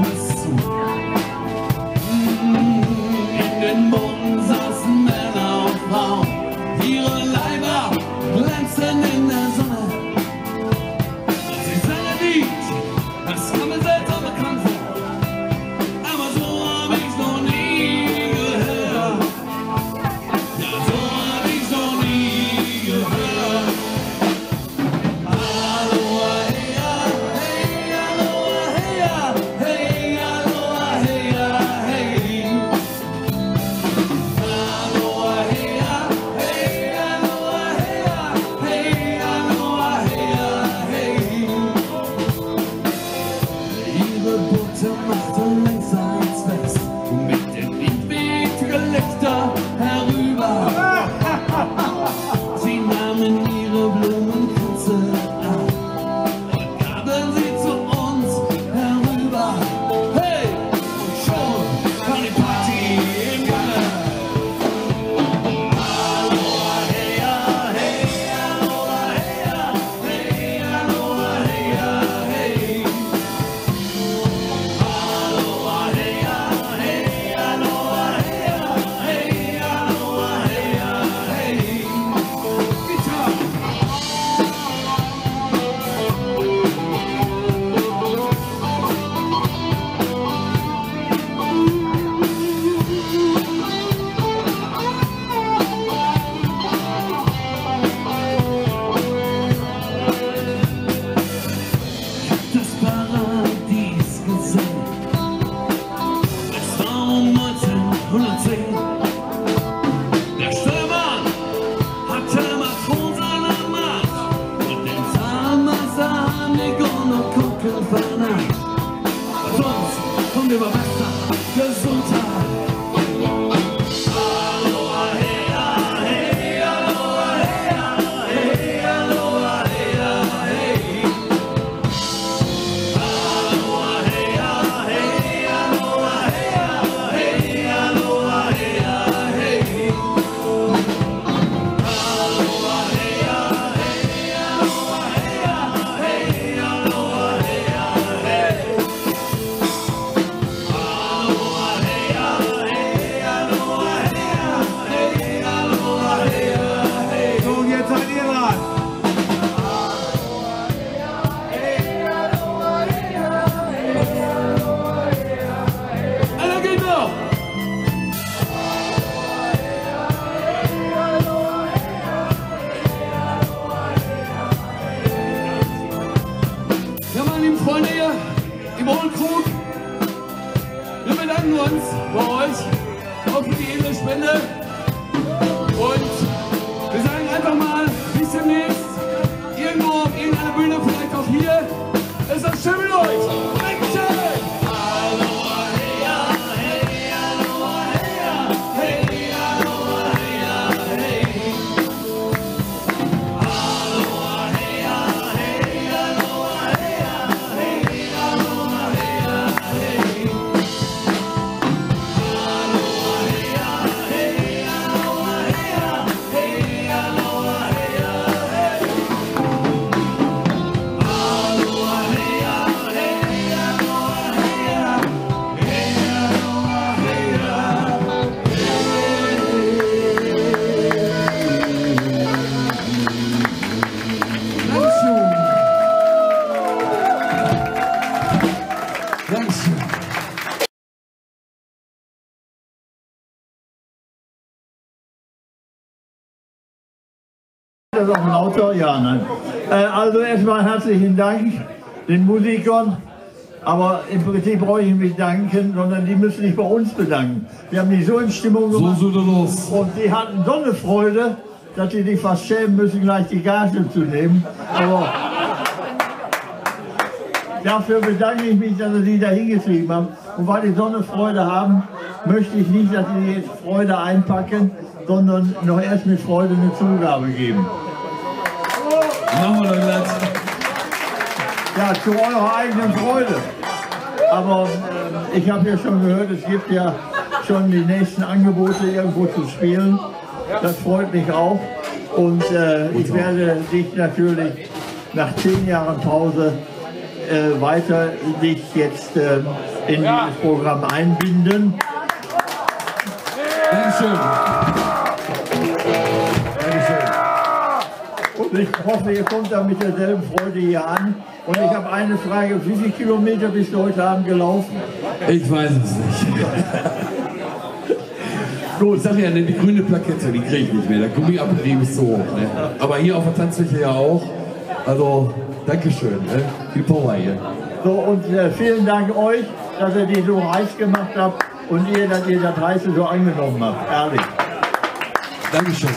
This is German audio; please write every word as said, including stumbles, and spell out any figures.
uns zu. In den Boden saßen Männer und Frauen, ihre Leiber glänzten in der Sonne. Sie sangen Lied, das kam mir seltsam bekannt vor, aber so hab ich's noch nie gehört. Ja, so hab ich's noch nie gehört. Sonst kommt über Wasser Gesundheit. Freunde hier im Uhlenkrug, wir bedanken uns bei euch, auch für die edle Spende, und wir sagen einfach mal bis demnächst, irgendwo auf irgendeiner Bühne, vielleicht auch hier, ist das schön mit euch. Das ist auch lauter, ja, nein. Äh, also erstmal herzlichen Dank den Musikern, aber im Prinzip brauche ich mich danken, sondern die müssen sich bei uns bedanken. Wir haben die so in Stimmung gemacht, so, so los. Und die hatten so eine Freude, dass die sich fast schämen müssen, gleich die Gage zu nehmen. Aber dafür bedanke ich mich, dass sie die da hingetrieben haben. Und weil die so eine Freude haben, möchte ich nicht, dass sie jetzt Freude einpacken, sondern noch erst mit Freude eine Zugabe geben. Machen wir doch gleich. Ja, zu eurer eigenen Freude. Aber äh, ich habe ja schon gehört, es gibt ja schon die nächsten Angebote irgendwo zu spielen. Das freut mich auch. Und äh, ich werde dich natürlich nach zehn Jahren Pause äh, weiter sich jetzt äh, in ja. dieses Programm einbinden. Dankeschön. Dankeschön. Und ich hoffe, ihr kommt da mit derselben Freude hier an. Und ich habe eine Frage, wie viele Kilometer bist du heute Abend gelaufen? Ich weiß es nicht. Gut, ich sage ja, die grüne Plakette, die kriege ich nicht mehr. Der Gummiabrieb ist so hoch. Ne? Aber hier auf der Tanzfläche ja auch. Also, Dankeschön. Ne? Viel Power hier. So, und äh, vielen Dank euch, dass ihr die so heiß gemacht habt und ihr, dass ihr das Heiße so angenommen habt. Ehrlich. Dankeschön.